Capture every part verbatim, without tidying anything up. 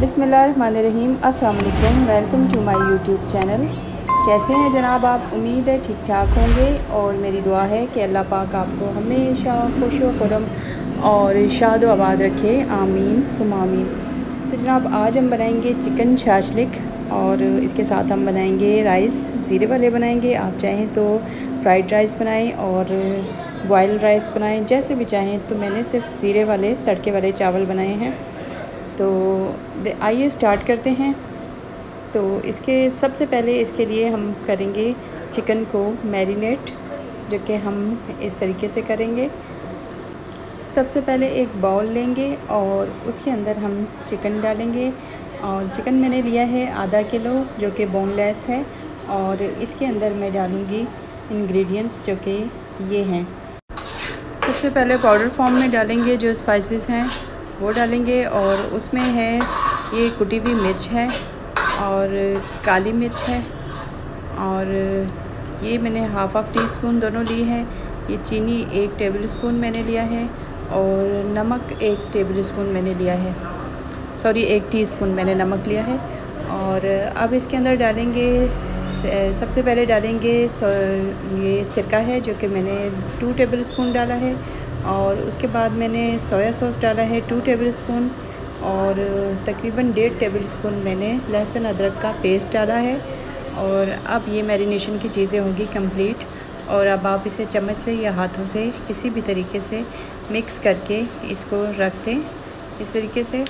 बिस्मिल्लाहिर्रहमानिर्रहीम, अस्सलाम वालेकुम। Welcome to my YouTube channel. कैसे हैं जनाब आप? उम्मीद है ठीक ठाक होंगे और मेरी दुआ है कि अल्लाह पाक आपको हमेशा खुश व खुरम और शाद व आबाद रखे, आमीन सुम आमीन। तो जनाब आज हम बनाएंगे चिकन शाशलिक और इसके साथ हम बनाएंगे राइस, ज़ीरे वाले बनाएंगे। आप चाहें तो फ्राइड राइस बनाएं और बॉयल्ड राइस बनाएं, जैसे भी चाहें। तो मैंने सिर्फ ज़ीरे वाले तड़के वाले चावल बनाए हैं। तो आइए स्टार्ट करते हैं। तो इसके सबसे पहले इसके लिए हम करेंगे चिकन को मैरिनेट, जो कि हम इस तरीके से करेंगे। सबसे पहले एक बाउल लेंगे और उसके अंदर हम चिकन डालेंगे। और चिकन मैंने लिया है आधा किलो, जो कि बोनलेस है। और इसके अंदर मैं डालूँगी इंग्रेडिएंट्स, जो कि ये हैं। सबसे पहले पाउडर फॉर्म में डालेंगे जो स्पाइसेस हैं वो डालेंगे। और उसमें है ये कुटी हुई मिर्च है और काली मिर्च है, और ये मैंने हाफ़ हाफ़ टी स्पून दोनों ली है। ये चीनी एक टेबल स्पून मैंने लिया है और नमक एक टेबल स्पून मैंने लिया है, सॉरी एक टी स्पून मैंने नमक लिया है। और अब इसके अंदर डालेंगे, सबसे पहले डालेंगे ये सिरका है, जो कि मैंने टू टेबल स्पून डाला है। और उसके बाद मैंने सोया सॉस डाला है टू टेबल स्पून, और तकरीबन डेढ़ टेबल स्पून मैंने लहसुन अदरक का पेस्ट डाला है। और अब ये मैरिनेशन की चीज़ें होंगी कंप्लीट। और अब आप इसे चम्मच से या हाथों से किसी भी तरीके से मिक्स करके इसको रख दें इस तरीके से।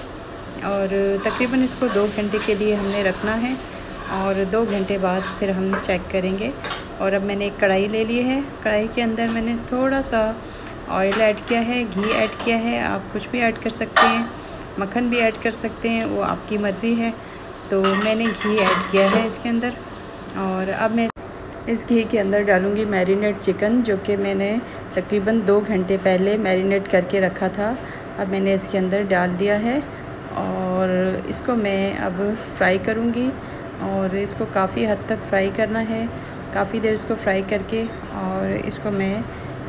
और तकरीबन इसको दो घंटे के लिए हमने रखना है, और दो घंटे बाद फिर हम चेक करेंगे। और अब मैंने एक कढ़ाई ले ली है। कढ़ाई के अंदर मैंने थोड़ा सा ऑयल ऐड किया है, घी ऐड किया है। आप कुछ भी ऐड कर सकते हैं, मक्खन भी ऐड कर सकते हैं, वो आपकी मर्ज़ी है। तो मैंने घी ऐड किया है इसके अंदर। और अब मैं इस घी के अंदर डालूँगी मैरिनेट चिकन, जो कि मैंने तकरीबन दो घंटे पहले मैरिनेट करके रखा था। अब मैंने इसके अंदर डाल दिया है और इसको मैं अब फ्राई करूँगी। और इसको काफ़ी हद तक फ्राई करना है, काफ़ी देर इसको फ्राई करके और इसको मैं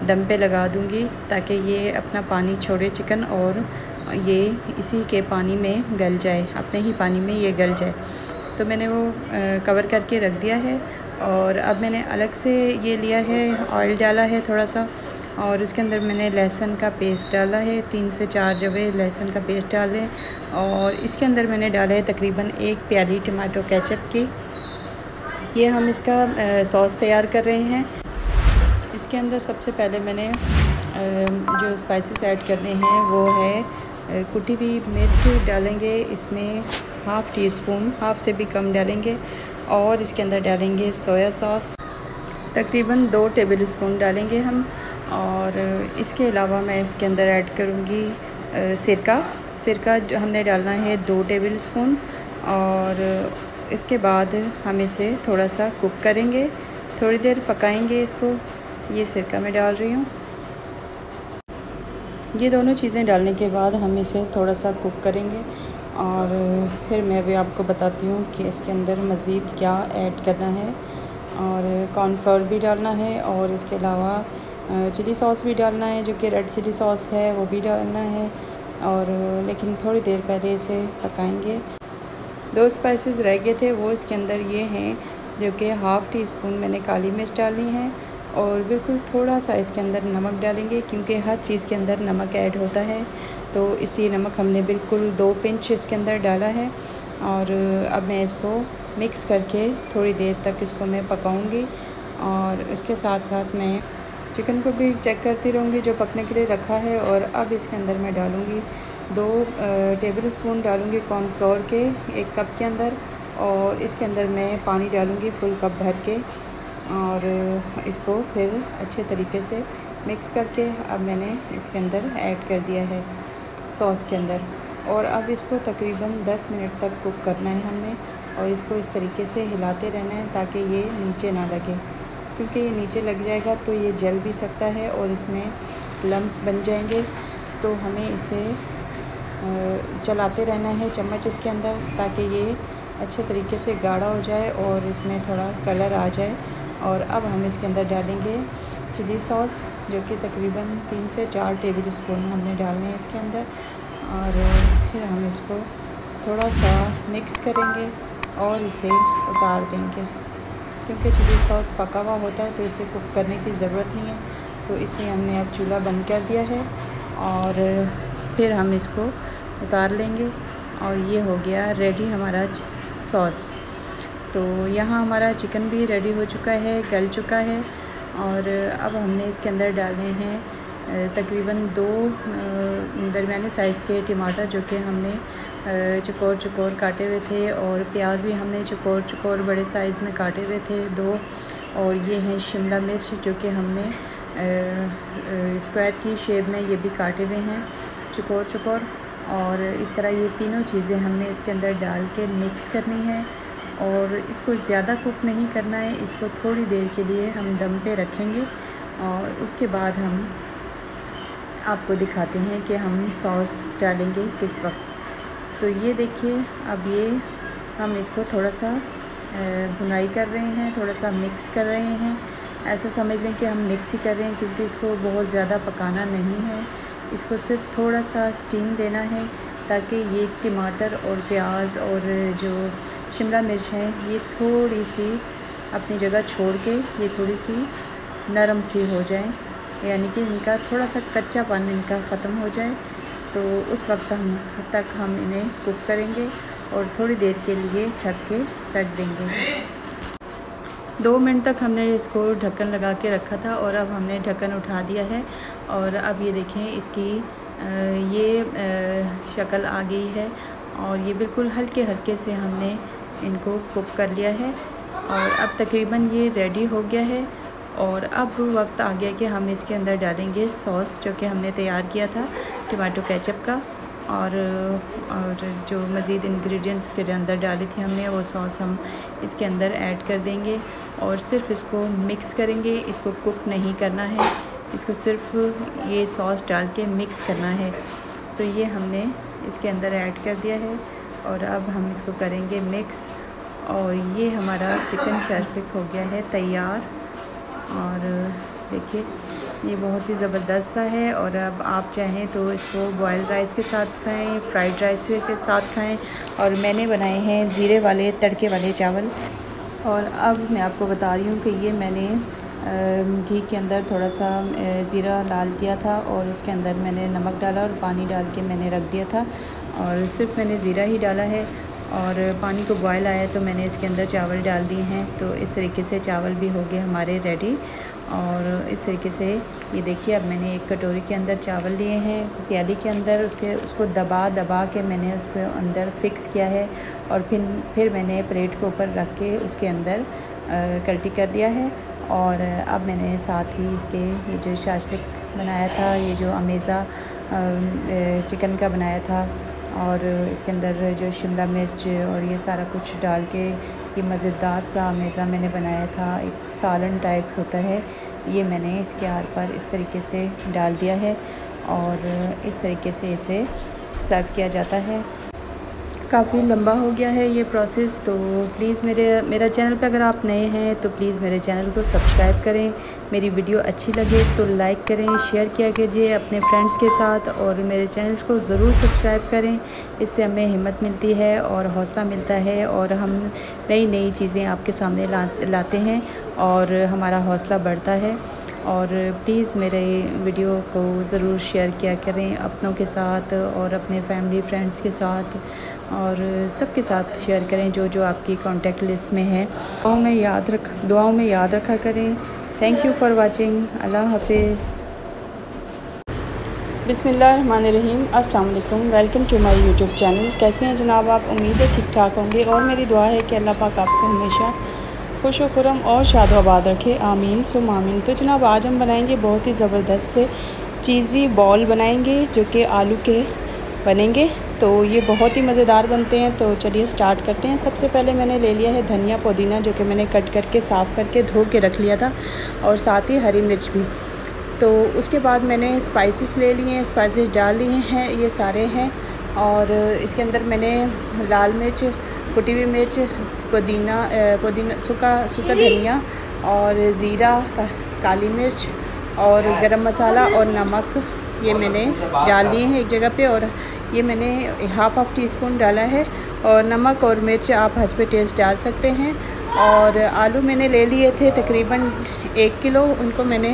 दम पे लगा दूँगी, ताकि ये अपना पानी छोड़े चिकन, और ये इसी के पानी में गल जाए, अपने ही पानी में ये गल जाए। तो मैंने वो कवर करके रख दिया है। और अब मैंने अलग से ये लिया है, ऑयल डाला है थोड़ा सा, और उसके अंदर मैंने लहसुन का पेस्ट डाला है। तीन से चार जवे लहसुन का पेस्ट डालें। और इसके अंदर मैंने डाला है तकरीबन एक प्याली टमाटो केचप की। ये हम इसका सॉस तैयार कर रहे हैं। इसके अंदर सबसे पहले मैंने जो स्पाइसेस ऐड करने हैं वो है कुटी हुई मिर्च डालेंगे, इसमें हाफ़ टी स्पून, हाफ़ से भी कम डालेंगे। और इसके अंदर डालेंगे सोया सॉस, तकरीबन दो टेबल स्पून डालेंगे हम। और इसके अलावा मैं इसके अंदर ऐड करूँगी सिरका। सिरका जो हमने डालना है दो टेबल स्पून। और इसके बाद हम इसे थोड़ा सा कुक करेंगे, थोड़ी देर पकाएंगे इसको। ये सिरका मैं डाल रही हूँ। ये दोनों चीज़ें डालने के बाद हम इसे थोड़ा सा कुक करेंगे, और फिर मैं भी आपको बताती हूँ कि इसके अंदर मज़ीद क्या ऐड करना है। और कॉर्नफ्लोर भी डालना है, और इसके अलावा चिली सॉस भी डालना है, जो कि रेड चिली सॉस है वो भी डालना है। और लेकिन थोड़ी देर पहले इसे पकाएंगे। दो स्पाइसेस रह गए थे, वो इसके अंदर ये हैं, जो कि हाफ़ टी स्पून मैंने काली मिर्च डाली है, और बिल्कुल थोड़ा सा इसके अंदर नमक डालेंगे, क्योंकि हर चीज़ के अंदर नमक ऐड होता है, तो इसलिए नमक हमने बिल्कुल दो पिंच इसके अंदर डाला है। और अब मैं इसको मिक्स करके थोड़ी देर तक इसको मैं पकाऊँगी, और इसके साथ साथ मैं चिकन को भी चेक करती रहूँगी जो पकने के लिए रखा है। और अब इसके अंदर मैं डालूँगी दो टेबल स्पून डालूँगी कॉर्नफ्लोर के एक कप के अंदर, और इसके अंदर मैं पानी डालूँगी फुल कप भर के। और इसको फिर अच्छे तरीके से मिक्स करके अब मैंने इसके अंदर ऐड कर दिया है सॉस के अंदर। और अब इसको तकरीबन दस मिनट तक कुक करना है हमने, और इसको इस तरीके से हिलाते रहना है ताकि ये नीचे ना लगे, क्योंकि ये नीचे लग जाएगा तो ये जल भी सकता है और इसमें लम्स बन जाएंगे। तो हमें इसे चलाते रहना है चम्मच इसके अंदर, ताकि ये अच्छे तरीके से गाढ़ा हो जाए और इसमें थोड़ा कलर आ जाए। और अब हम इसके अंदर डालेंगे चिली सॉस, जो कि तकरीबन तीन से चार टेबल स्पून हमने डालने हैं इसके अंदर। और फिर हम इसको थोड़ा सा मिक्स करेंगे और इसे उतार देंगे, क्योंकि चिली सॉस पका हुआ होता है तो इसे कुक करने की ज़रूरत नहीं है। तो इसलिए हमने अब चूल्हा बंद कर दिया है और फिर हम इसको उतार लेंगे। और ये हो गया रेडी हमारा सॉस। तो यहाँ हमारा चिकन भी रेडी हो चुका है, गल चुका है। और अब हमने इसके अंदर डाले हैं तकरीबन दो दरमियाने साइज़ के टमाटर जो कि हमने चकोर चकोर काटे हुए थे, और प्याज भी हमने चकोर चकोर बड़े साइज़ में काटे हुए थे दो। और ये हैं शिमला मिर्च जो कि हमने स्क्वायर की शेप में ये भी काटे हुए हैं चकोर चकोर। और इस तरह ये तीनों चीज़ें हमने इसके अंदर डाल के मिक्स करनी है और इसको ज़्यादा कुक नहीं करना है। इसको थोड़ी देर के लिए हम दम पे रखेंगे और उसके बाद हम आपको दिखाते हैं कि हम सॉस डालेंगे किस वक्त। तो ये देखिए अब ये हम इसको थोड़ा सा भुनाई कर रहे हैं, थोड़ा सा मिक्स कर रहे हैं। ऐसा समझ लें कि हम मिक्स ही कर रहे हैं, क्योंकि इसको बहुत ज़्यादा पकाना नहीं है, इसको सिर्फ थोड़ा सा स्टीम देना है ताकि ये टमाटर और प्याज और जो शिमला मिर्च है ये थोड़ी सी अपनी जगह छोड़ के ये थोड़ी सी नरम सी हो जाए, यानी कि इनका थोड़ा सा कच्चापन इनका ख़त्म हो जाए। तो उस वक्त हम तक हम इन्हें कुक करेंगे और थोड़ी देर के लिए ढक के रख देंगे। दो मिनट तक हमने इसको ढक्कन लगा के रखा था और अब हमने ढक्कन उठा दिया है। और अब ये देखें इसकी ये शक्ल आ गई है और ये बिल्कुल हल्के हल्के से हमने इनको कुक कर लिया है और अब तकरीबन ये रेडी हो गया है। और अब वक्त आ गया कि हम इसके अंदर डालेंगे सॉस जो कि हमने तैयार किया था टमाटो केचप का, और और जो मज़ीद इंग्रेडिएंट्स के अंदर डाली थी हमने वो सॉस हम इसके अंदर ऐड कर देंगे और सिर्फ इसको मिक्स करेंगे। इसको कुक नहीं करना है, इसको सिर्फ ये सॉस डाल के मिक्स करना है। तो ये हमने इसके अंदर ऐड कर दिया है और अब हम इसको करेंगे मिक्स। और ये हमारा चिकन शैशलिक हो गया है तैयार। और देखिए ये बहुत ही ज़बरदस्त सा है। और अब आप चाहें तो इसको बॉयल राइस के साथ खाएं, फ्राइड राइस के साथ खाएं। और मैंने बनाए हैं ज़ीरे वाले तड़के वाले चावल। और अब मैं आपको बता रही हूँ कि ये मैंने घी के अंदर थोड़ा सा ज़ीरा डाल दिया था और उसके अंदर मैंने नमक डाला और पानी डाल के मैंने रख दिया था, और सिर्फ मैंने ज़ीरा ही डाला है। और पानी को बॉयल आया तो मैंने इसके अंदर चावल डाल दिए हैं। तो इस तरीके से चावल भी हो गए हमारे रेडी। और इस तरीके से ये देखिए अब मैंने एक कटोरी के अंदर चावल लिए हैं प्याली के अंदर, उसके उसको दबा दबा के मैंने उसके अंदर फिक्स किया है और फिर फिर मैंने प्लेट के ऊपर रख के उसके अंदर कल्टी कर दिया है। और अब मैंने साथ ही इसके ये जो शाशलिक बनाया था, ये जो अमेज़ा चिकन का बनाया था, और इसके अंदर जो शिमला मिर्च और ये सारा कुछ डाल के ये मज़ेदार सा अमेज़ा मैंने बनाया था, एक सालन टाइप होता है, ये मैंने इसके आर पर इस तरीके से डाल दिया है। और इस तरीके से इसे सर्व किया जाता है। काफ़ी लंबा हो गया है ये प्रोसेस, तो प्लीज़ मेरे मेरा चैनल पे अगर आप नए हैं तो प्लीज़ मेरे चैनल को सब्सक्राइब करें। मेरी वीडियो अच्छी लगे तो लाइक करें, शेयर किया कीजिए अपने फ्रेंड्स के साथ, और मेरे चैनल को ज़रूर सब्सक्राइब करें। इससे हमें हिम्मत मिलती है और हौसला मिलता है, और हम नई नई चीज़ें आपके सामने ला, लाते हैं और हमारा हौसला बढ़ता है। और प्लीज़ मेरे वीडियो को ज़रूर शेयर किया करें अपनों के साथ और अपने फैमिली फ्रेंड्स के साथ और सबके साथ शेयर करें जो जो आपकी कॉन्टैक्ट लिस्ट में है। दुआओं में याद रख दुआओं में याद रखा करें। Thank you for watching. अल्लाह हाफिज़। बिस्मिल्लाहिर्रहमानिर्रहीम। अस्सलाम वालेकुम। Welcome to my YouTube channel. कैसे हैं जनाब आप? उम्मीद है ठीक ठाक होंगे और मेरी दुआ है कि अल्लाह पाक आपको हमेशा खुश व खुरम और शादोआबाद रखे। आमीन सुम आमीन। तो जनाब आज हम बनाएंगे बहुत ही ज़बरदस्त से चीज़ी बॉल बनाएंगे जो कि आलू के बनेंगे, तो ये बहुत ही मज़ेदार बनते हैं। तो चलिए स्टार्ट करते हैं। सबसे पहले मैंने ले लिया है धनिया पुदीना जो कि मैंने कट करके साफ़ करके धो के रख लिया था, और साथ ही हरी मिर्च भी। तो उसके बाद मैंने स्पाइसेस ले लिए हैं, स्पाइसेस डाल लिए हैं, ये सारे हैं। और इसके अंदर मैंने लाल मिर्च, कुटी हुई मिर्च, पुदीना पुदीना सूखा सूखा धनिया और ज़ीरा, का, काली मिर्च और गरम मसाला और नमक, ये मैंने डाल लिए हैं एक जगह पे। और ये मैंने हाफ़ हाफ़ टी स्पून डाला है। और नमक और मिर्च आप हस्ब टेस्ट डाल सकते हैं। और आलू मैंने ले लिए थे तकरीबन एक किलो, उनको मैंने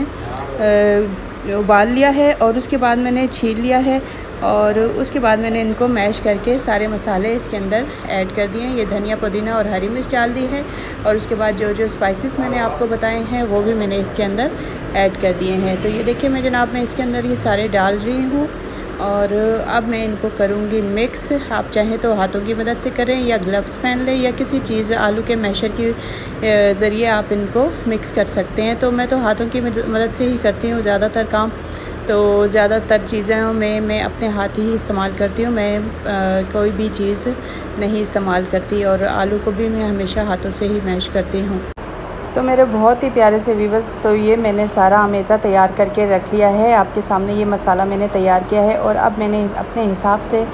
उबाल लिया है और उसके बाद मैंने छील लिया है। और उसके बाद मैंने इनको मैश करके सारे मसाले इसके अंदर ऐड कर दिए हैं। ये धनिया, पुदीना और हरी मिर्च डाल दी है। और उसके बाद जो जो स्पाइसेस मैंने आपको बताए हैं वो भी मैंने इसके अंदर ऐड कर दिए हैं। तो ये देखिए मैं जनाब मैं इसके अंदर ये सारे डाल रही हूँ। और अब मैं इनको करूँगी मिक्स। आप चाहें तो हाथों की मदद से करें या ग्लव्स पहन लें या किसी चीज़ आलू के मैशर के ज़रिए आप इनको मिक्स कर सकते हैं। तो मैं तो हाथों की मदद से ही करती हूँ ज़्यादातर काम, तो ज़्यादातर चीज़ों में मैं अपने हाथ ही इस्तेमाल करती हूँ। मैं आ, कोई भी चीज़ नहीं इस्तेमाल करती और आलू को भी मैं हमेशा हाथों से ही मैश करती हूँ। तो मेरे बहुत ही प्यारे से व्यूवर्स, तो ये मैंने सारा अमेज़ा तैयार करके रख लिया है। आपके सामने ये मसाला मैंने तैयार किया है। और अब मैंने अपने हिसाब से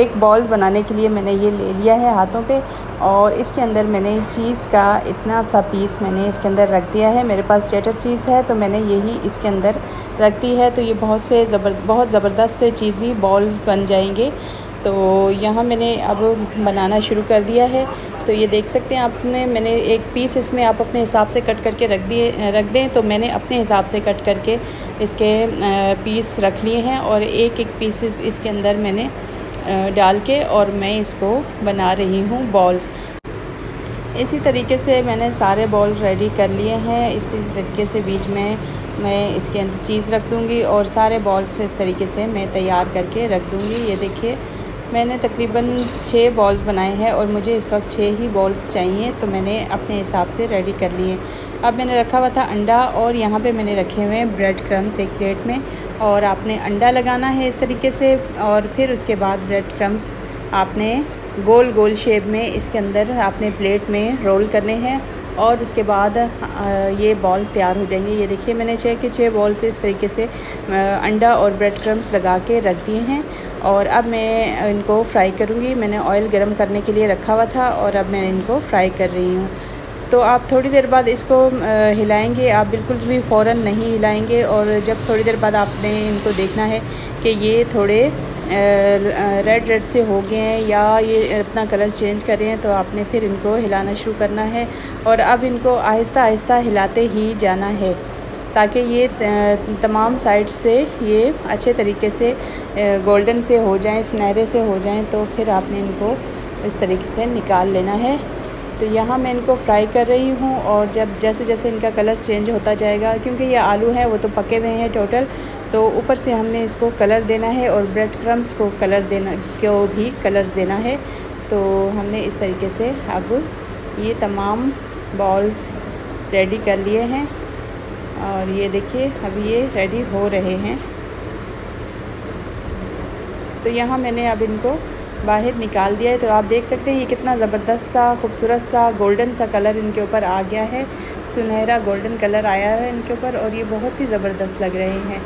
एक बॉल बनाने के लिए मैंने ये ले लिया है हाथों पे। और इसके अंदर मैंने चीज़ का इतना सा पीस मैंने इसके अंदर रख दिया है। मेरे पास चेटर चीज़ है तो मैंने यही इसके अंदर रख दी है। तो ये बहुत से ज़बर बहुत ज़बरदस्त से चीज़ी बॉल बन जाएंगे। तो यहाँ मैंने अब बनाना शुरू कर दिया है। तो ये देख सकते हैं आपने मैंने एक पीस इसमें आप अपने हिसाब से कट करके रख दिए रख दें। तो मैंने अपने हिसाब से कट करके इसके पीस रख लिए हैं। और एक एक पीसेस इसके अंदर मैंने डाल के और मैं इसको बना रही हूँ बॉल्स। इसी तरीके से मैंने सारे बॉल रेडी कर लिए हैं। इसी तरीके से बीच में मैं इसके अंदर चीज़ रख दूँगी और सारे बॉल्स इस तरीके से मैं तैयार करके रख दूँगी। ये देखिए मैंने तकरीबन छः बॉल्स बनाए हैं और मुझे इस वक्त छः ही बॉल्स चाहिए। तो मैंने अपने हिसाब से रेडी कर लिए। अब मैंने रखा हुआ था अंडा और यहाँ पे मैंने रखे हुए हैं ब्रेड क्रम्स एक प्लेट में। और आपने अंडा लगाना है इस तरीके से और फिर उसके बाद ब्रेड क्रम्स आपने गोल गोल शेप में इसके अंदर आपने प्लेट में रोल करने हैं। और उसके बाद ये बॉल तैयार हो जाएंगे। ये देखिए मैंने छः के छः बॉल से इस तरीके से अंडा और ब्रेड क्रम्स लगा के रख दिए हैं। और अब मैं इनको फ्राई करूँगी। मैंने ऑयल गरम करने के लिए रखा हुआ था और अब मैं इनको फ्राई कर रही हूँ। तो आप थोड़ी देर बाद इसको हिलाएंगे, आप बिल्कुल भी फ़ौरन नहीं हिलाएंगे। और जब थोड़ी देर बाद आपने इनको देखना है कि ये थोड़े रेड रेड से हो गए हैं या ये अपना कलर चेंज कर रहे हैं, तो आपने फिर इनको हिलाना शुरू करना है। और अब इनको आहिस्ता आहिस्ता हिलाते ही जाना है ताकि ये तमाम साइड से ये अच्छे तरीके से गोल्डन से हो जाएं, सुनहरे से हो जाएं। तो फिर आपने इनको इस तरीके से निकाल लेना है। तो यहाँ मैं इनको फ्राई कर रही हूँ। और जब जैसे जैसे इनका कलर चेंज होता जाएगा, क्योंकि ये आलू है वो तो पके हुए हैं टोटल, तो ऊपर से हमने इसको कलर देना है और ब्रेड क्रम्स को कलर देना को भी कलर्स देना है। तो हमने इस तरीके से अब ये तमाम बॉल्स रेडी कर लिए हैं। और ये देखिए अब ये रेडी हो रहे हैं। तो यहाँ मैंने अब इनको बाहर निकाल दिया है। तो आप देख सकते हैं ये कितना ज़बरदस्त सा खूबसूरत सा गोल्डन सा कलर इनके ऊपर आ गया है। सुनहरा गोल्डन कलर आया है इनके ऊपर और ये बहुत ही ज़बरदस्त लग रहे हैं।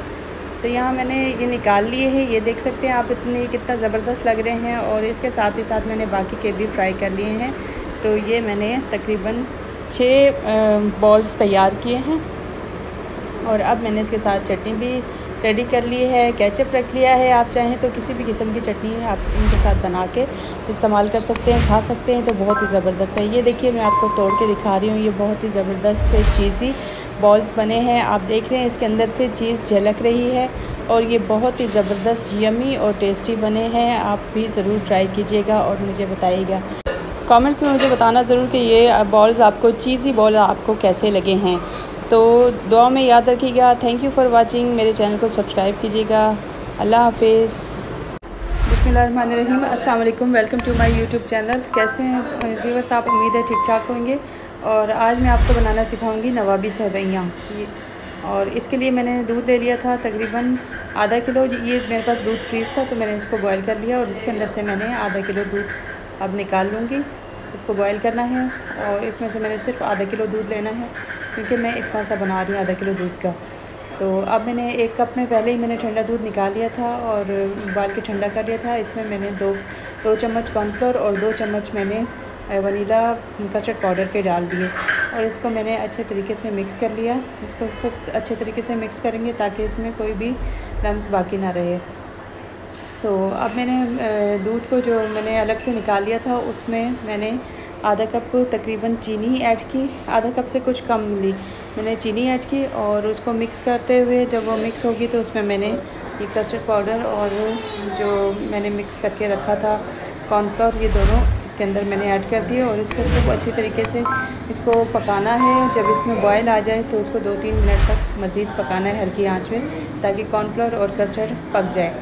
तो यहाँ मैंने ये निकाल लिए हैं। ये देख सकते हैं आप इतने कितना ज़बरदस्त लग रहे हैं। और इसके साथ ही साथ मैंने बाकी के भी फ्राई कर लिए हैं। तो ये मैंने तकरीबन छः बॉल्स तैयार किए हैं। और अब मैंने इसके साथ चटनी भी रेडी कर ली है, केचप रख लिया है। आप चाहें तो किसी भी किस्म की चटनी आप इनके साथ बना के इस्तेमाल कर सकते हैं, खा सकते हैं। तो बहुत ही ज़बरदस्त है। ये देखिए मैं आपको तोड़ के दिखा रही हूँ। ये बहुत ही ज़बरदस्त से चीज़ी बॉल्स बने हैं। आप देख रहे हैं इसके अंदर से चीज़ झलक रही है। और ये बहुत ही ज़बरदस्त यमी और टेस्टी बने हैं। आप भी ज़रूर ट्राई कीजिएगा और मुझे बताइएगा कमेंट्स में। मुझे बताना ज़रूर कि ये बॉल्स आपको चीज़ी बॉल आपको कैसे लगे हैं। तो दुआ में याद रखिएगा। Thank you for watching. मेरे चैनल को सब्सक्राइब कीजिएगा। अल्लाह हाफिज़। बिस्मिल्लाहिर्रहमानिर्रहीम। अस्सलाम वालेकुम। Welcome to my YouTube channel. कैसे हैं व्यूअर्स आप? उम्मीद है ठीक ठाक होंगे। और आज मैं आपको बनाना सिखाऊंगी नवाबी सेवैयाँ। और इसके लिए मैंने दूध ले लिया था तकरीबन आधा किलो। ये मेरे पास दूध फ्रीज था तो मैंने इसको बॉयल कर लिया। और इसके अंदर से मैंने आधा किलो दूध अब निकाल लूँगी। इसको बॉयल करना है और इसमें से मैंने सिर्फ आधा किलो दूध लेना है क्योंकि मैं इतना सा बना रही हूँ आधा किलो दूध का। तो अब मैंने एक कप में पहले ही मैंने ठंडा दूध निकाल लिया था और उबाल के ठंडा कर लिया था। इसमें मैंने दो दो चम्मच कॉर्नफ्लोर और दो चम्मच मैंने वनीला कस्टर्ड पाउडर के डाल दिए। और इसको मैंने अच्छे तरीके से मिक्स कर लिया। इसको खूब अच्छे तरीके से मिक्स करेंगे ताकि इसमें कोई भी लम्स बाकी ना रहे। तो अब मैंने दूध को जो मैंने अलग से निकाल लिया था उसमें मैंने आधा कप तकरीबन चीनी ऐड की, आधा कप से कुछ कम ली मैंने चीनी ऐड की और उसको मिक्स करते हुए जब वो मिक्स होगी तो उसमें मैंने ये कस्टर्ड पाउडर और जो मैंने मिक्स करके रखा था कॉर्नफ्लोर ये दोनों इसके अंदर मैंने ऐड कर दिए और इसको खूब अच्छी तरीके से इसको पकाना है। जब इसमें बॉयल आ जाए तो उसको दो तीन मिनट तक मज़ीद पकाना है हल्की आंच में ताकि कॉर्नफ्लोर और कस्टर्ड पक जाए,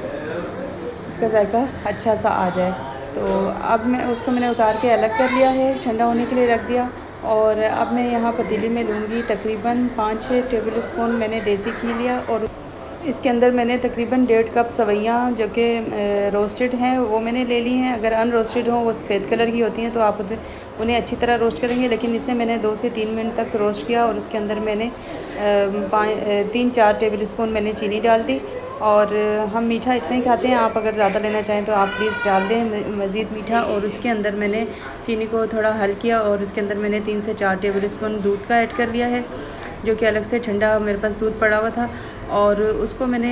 इसका जायका अच्छा सा आ जाए। तो अब मैं उसको मैंने उतार के अलग कर लिया है, ठंडा होने के लिए रख दिया। और अब मैं यहाँ पतीली में लूँगी तकरीबन पाँच छः टेबल स्पून मैंने देसी घी लिया और इसके अंदर मैंने तकरीबन डेढ़ कप सवैयाँ जो कि रोस्टेड हैं वो मैंने ले ली हैं। अगर अनरोस्टेड हों वो सफ़ेद कलर की होती हैं तो आप उन्हें अच्छी तरह रोस्ट करेंगे, लेकिन इसे मैंने दो से तीन मिनट तक रोस्ट किया और उसके अंदर मैंने पाँच तीन चार टेबल स्पून मैंने चीनी डाल दी। और हम मीठा इतना ही खाते हैं, आप अगर ज़्यादा लेना चाहें तो आप प्लीज़ डाल दें मज़ीद मीठा। और उसके अंदर मैंने चीनी को थोड़ा हल किया और उसके अंदर मैंने तीन से चार टेबल स्पून दूध का ऐड कर लिया है जो कि अलग से ठंडा मेरे पास दूध पड़ा हुआ था। और उसको मैंने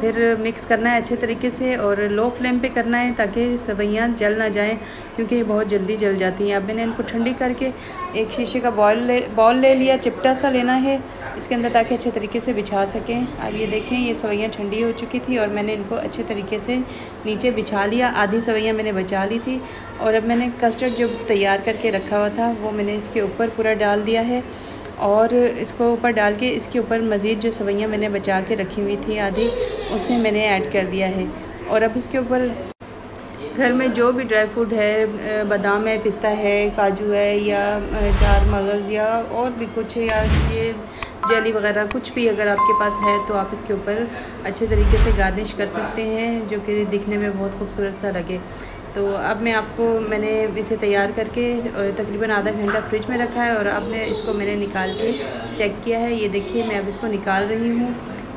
फिर मिक्स करना है अच्छे तरीके से और लो फ्लेम पे करना है ताकि सवैयाँ जल ना जाएं क्योंकि ये बहुत जल्दी जल जाती हैं। अब मैंने इनको ठंडी करके एक शीशे का बॉल ले बॉल ले लिया, चिपटा सा लेना है इसके अंदर ताकि अच्छे तरीके से बिछा सकें। अब ये देखें ये सवैयाँ ठंडी हो चुकी थी और मैंने इनको अच्छे तरीके से नीचे बिछा लिया, आधी सवैयाँ मैंने बचा ली थी। और अब मैंने कस्टर्ड जो तैयार करके रखा हुआ था वो मैंने इसके ऊपर पूरा डाल दिया है और इसको ऊपर डाल के इसके ऊपर मज़ीद जो सवैयाँ मैंने बचा के रखी हुई थी आधी उसे मैंने ऐड कर दिया है। और अब इसके ऊपर घर में जो भी ड्राई फ्रूट है, बादाम है, पिस्ता है, काजू है या चार मगज़ या और भी कुछ है या ये जेली वग़ैरह कुछ भी अगर आपके पास है तो आप इसके ऊपर अच्छे तरीके से गार्निश कर सकते हैं जो कि दिखने में बहुत खूबसूरत सा लगे। तो अब मैं आपको मैंने इसे तैयार करके तकरीबन आधा घंटा फ्रिज में रखा है और अब मैं इसको मैंने निकाल के चेक किया है। ये देखिए मैं अब इसको निकाल रही हूँ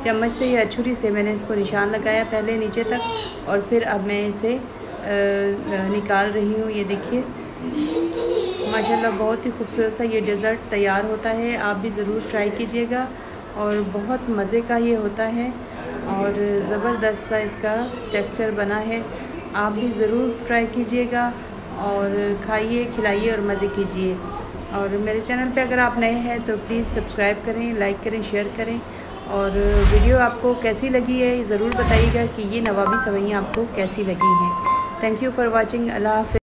चम्मच से या छुरी से, मैंने इसको निशान लगाया पहले नीचे तक और फिर अब मैं इसे निकाल रही हूँ। ये देखिए माशाल्लाह बहुत ही खूबसूरत सा ये डेज़र्ट तैयार होता है, आप भी ज़रूर ट्राई कीजिएगा और बहुत मज़े का ये होता है और ज़बरदस्त सा इसका टेक्सचर बना है। आप भी ज़रूर ट्राई कीजिएगा और खाइए, खिलाइए और मज़े कीजिए। और मेरे चैनल पे अगर आप नए हैं तो प्लीज़ सब्सक्राइब करें, लाइक करें, शेयर करें और वीडियो आपको कैसी लगी है ज़रूर बताइएगा कि ये नवाबी सवैयाँ आपको कैसी लगी हैं। Thank you for watching. अल्लाह हाफ़िज़।